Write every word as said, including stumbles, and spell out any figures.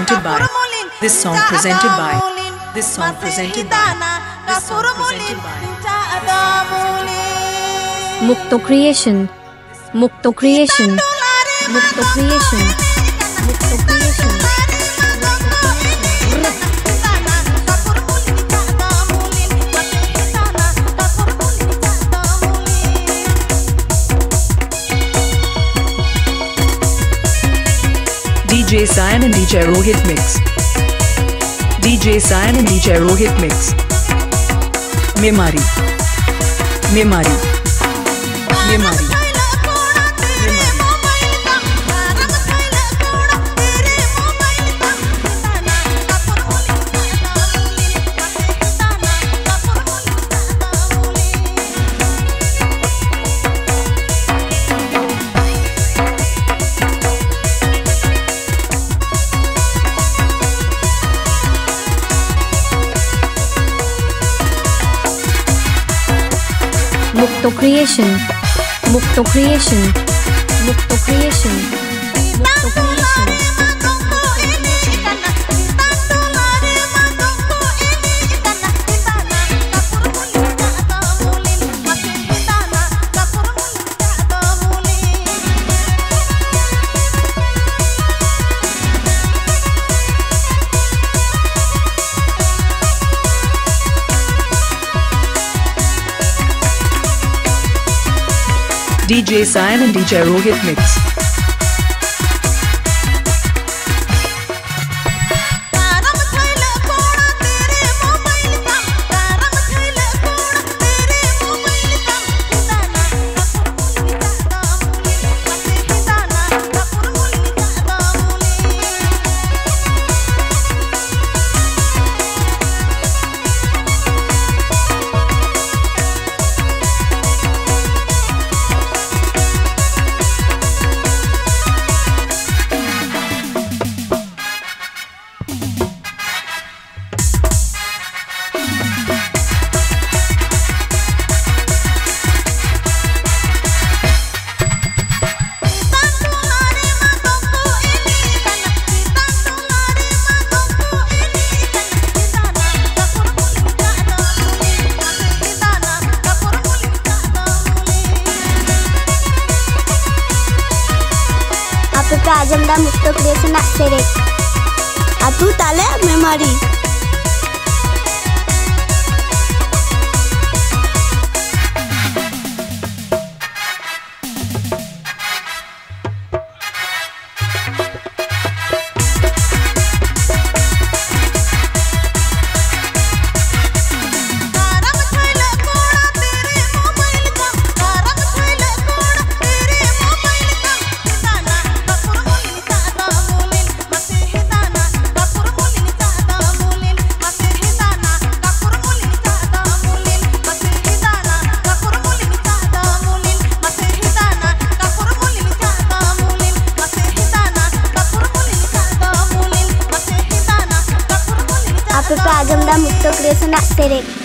presented by this song presented by this song presented by this song presented by Mukto Creation Mukto Creation Mukto Creation Mukto Creation D J Sayan and D J Rohit mix. D J Sayan and D J Rohit mix. Memari. Memari. Memari. Mukto Creation Mukto Creation Mukto Creation Mukto Creation D J Sayan and D J Rohit mix. आजमदा मुक्तो creation आसेरे अतू ताले memory आजमदा मुक्तो creation तेरे